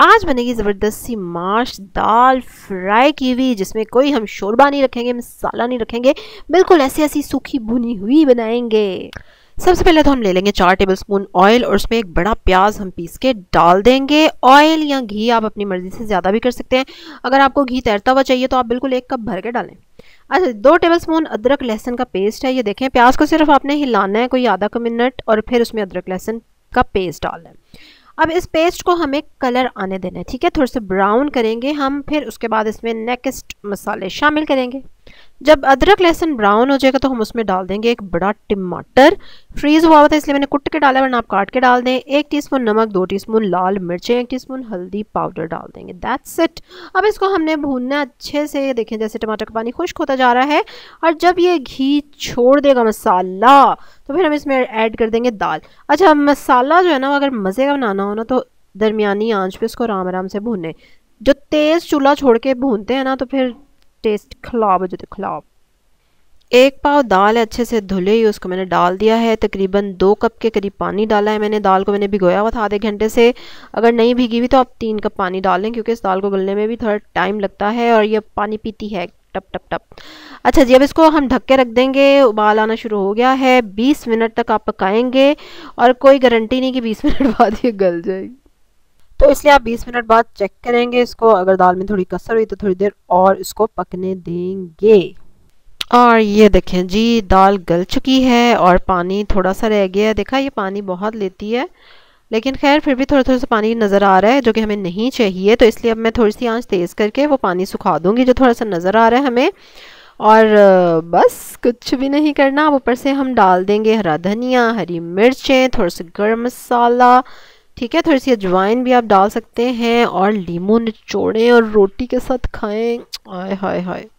आज बनेगी ज़बरदस्त सी माश दाल फ्राई की हुई, जिसमें कोई हम शोरबा नहीं रखेंगे, मसाला नहीं रखेंगे, बिल्कुल ऐसी ऐसी सूखी भुनी हुई बनाएंगे। सबसे पहले तो हम ले लेंगे 4 टेबलस्पून ऑयल और उसमें एक बड़ा प्याज हम पीस के डाल देंगे। ऑयल या घी आप अपनी मर्ज़ी से ज़्यादा भी कर सकते हैं, अगर आपको घी तैरता हुआ चाहिए तो आप बिल्कुल 1 कप भर के डालें। अच्छा, 2 टेबलस्पून अदरक लहसुन का पेस्ट है, ये देखें। प्याज को सिर्फ आपने हिलाना है कोई आधा मिनट और फिर उसमें अदरक लहसुन का पेस्ट डालना है। अब इस पेस्ट को हमें कलर आने देना है, ठीक है, थोड़े से ब्राउन करेंगे हम। फिर उसके बाद इसमें नेक्स्ट मसाले शामिल करेंगे। जब अदरक लहसुन ब्राउन हो जाएगा तो हम उसमें डाल देंगे एक बड़ा टमाटर, फ्रीज हुआ हुआ था इसलिए मैंने कुट के डाला, वरना आप काट के डाल दें। 1 टीस्पून नमक, 2 टीस्पून लाल मिर्चें, 1 टीस्पून हल्दी पाउडर डाल देंगे। That's it. अब इसको हमने भूनना अच्छे से। देखें जैसे टमाटर का पानी खुश्क होता जा रहा है और जब ये घी छोड़ देगा मसाला तो फिर हम इसमें ऐड कर देंगे दाल। अच्छा, मसाला जो है ना, अगर मज़े का बनाना हो ना तो दरमियानी आंच पे इसको आराम आराम से भूनें। जो तेज़ चूल्हा छोड़ के भूनते हैं ना तो फिर टेस्ट खराब हो जाते, खराब। 1 पाव दाल अच्छे से धुले हुई उसको मैंने डाल दिया है। तकरीबन 2 कप के करीब पानी डाला है मैंने। दाल को मैंने भिगोया हुआ था आधे घंटे से, अगर नहीं भीगी हुई तो आप 3 कप पानी डालें, क्योंकि इस दाल को गलने में भी थोड़ा टाइम लगता है और ये पानी पीती है टप टप टप। अच्छा जी, अब इसको हम ढक के रख देंगे। उबाल आना शुरू हो गया है। 20 मिनट तक आप पकाएंगे और कोई गारंटी नहीं कि 20 मिनट बाद ये गल जाएगी, तो इसलिए आप 20 मिनट बाद चेक करेंगे इसको। अगर दाल में थोड़ी कसर हुई तो थोड़ी देर और इसको पकने देंगे। और ये देखें जी, दाल गल चुकी है और पानी थोड़ा सा रह गया है। देखा, ये पानी बहुत लेती है, लेकिन खैर फिर भी थोड़ा थोड़ा सा पानी नज़र आ रहा है जो कि हमें नहीं चाहिए। तो इसलिए अब मैं थोड़ी सी आंच तेज़ करके वो पानी सुखा दूँगी जो थोड़ा सा नज़र आ रहा है हमें। और बस कुछ भी नहीं करना। अब ऊपर से हम डाल देंगे हरा धनिया, हरी मिर्चें, थोड़ा सा गर्म मसाला, ठीक है, थोड़ी सी अजवाइन भी आप डाल सकते हैं, और लीमू निचोड़ें और रोटी के साथ खाएं। आय हाय हाय।